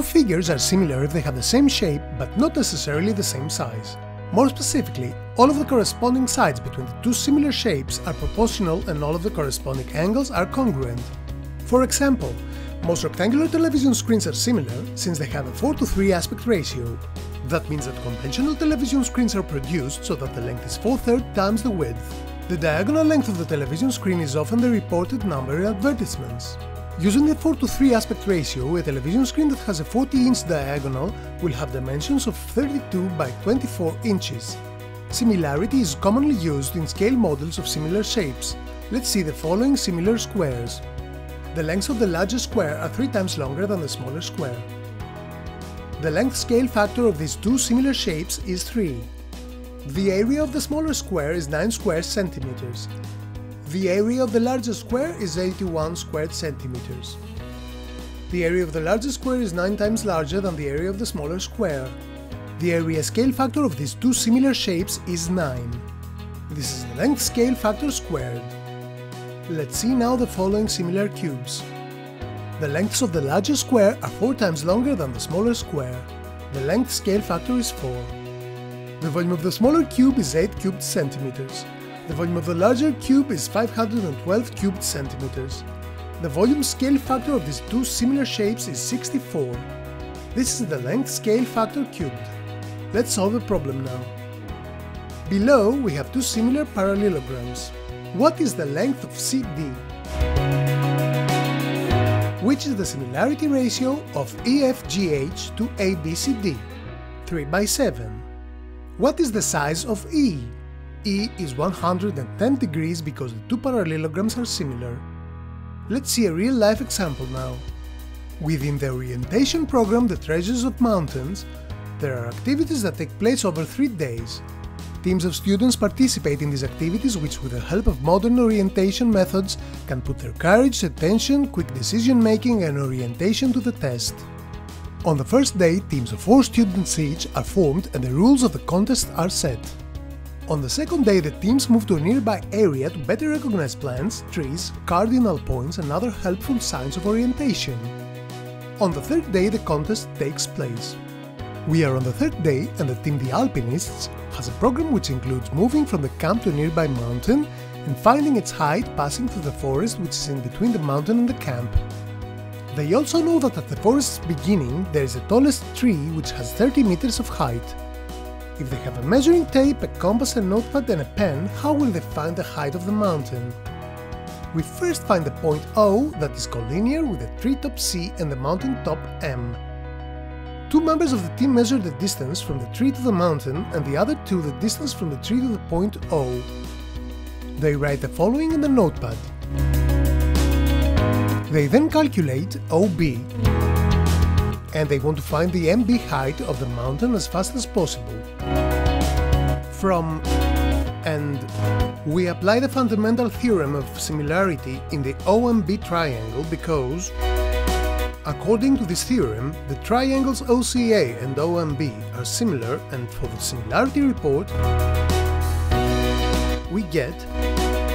two figures are similar if they have the same shape, but not necessarily the same size. More specifically, all of the corresponding sides between the two similar shapes are proportional and all of the corresponding angles are congruent. For example, most rectangular television screens are similar since they have a 4:3 aspect ratio. That means that conventional television screens are produced so that the length is 4/3 times the width. The diagonal length of the television screen is often the reported number in advertisements. Using the 4:3 aspect ratio, a television screen that has a 40-inch diagonal will have dimensions of 32 by 24 inches. Similarity is commonly used in scale models of similar shapes. Let's see the following similar squares. The lengths of the larger square are 3 times longer than the smaller square. The length scale factor of these two similar shapes is 3. The area of the smaller square is 9 square centimeters. The area of the larger square is 81 squared centimeters. The area of the larger square is 9 times larger than the area of the smaller square. The area scale factor of these two similar shapes is 9. This is the length scale factor squared. Let's see now the following similar cubes. The lengths of the larger square are 4 times longer than the smaller square. The length scale factor is 4. The volume of the smaller cube is 8 cubed centimeters. The volume of the larger cube is 512 cubed centimeters. The volume scale factor of these two similar shapes is 64. This is the length scale factor cubed. Let's solve the problem now. Below we have two similar parallelograms. What is the length of CD? Which is the similarity ratio of EFGH to ABCD? 3/7. What is the size of E? E is 110 degrees because the two parallelograms are similar. Let's see a real-life example now. Within the orientation program The Treasures of Mountains, there are activities that take place over 3 days. Teams of students participate in these activities which, with the help of modern orientation methods, can put their courage, attention, quick decision-making and orientation to the test. On the first day, teams of 4 students each are formed and the rules of the contest are set. On the second day, the teams move to a nearby area to better recognize plants, trees, cardinal points and other helpful signs of orientation. On the third day, the contest takes place. We are on the third day and the team The Alpinists has a program which includes moving from the camp to a nearby mountain and finding its height passing through the forest which is in between the mountain and the camp. They also know that at the forest's beginning there is the tallest tree which has 30 meters of height. If they have a measuring tape, a compass, a notepad and a pen, how will they find the height of the mountain? We first find the point O that is collinear with the treetop C and the mountain top M. 2 members of the team measure the distance from the tree to the mountain and the other 2 the distance from the tree to the point O. They write the following in the notepad. They then calculate OB and they want to find the MB height of the mountain as fast as possible. From and we apply the fundamental theorem of similarity in the OMB triangle because, according to this theorem, the triangles OCA and OMB are similar and for the similarity report we get